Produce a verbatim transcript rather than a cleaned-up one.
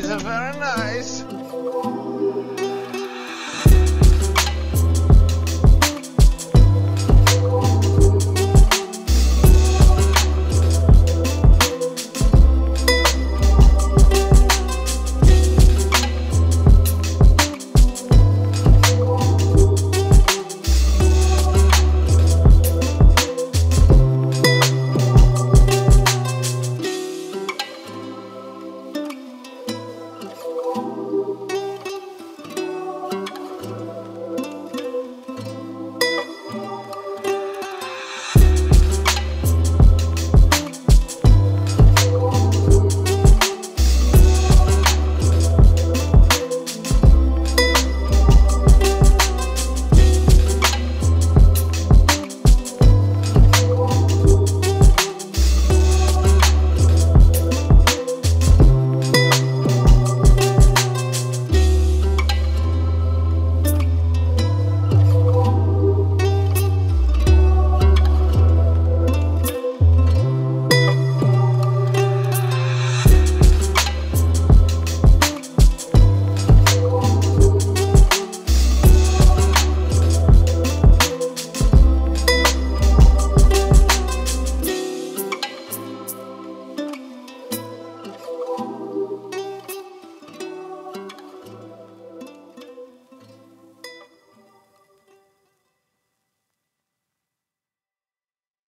guys are very nice.